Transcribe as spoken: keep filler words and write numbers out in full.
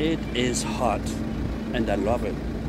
It is hot, and I love it.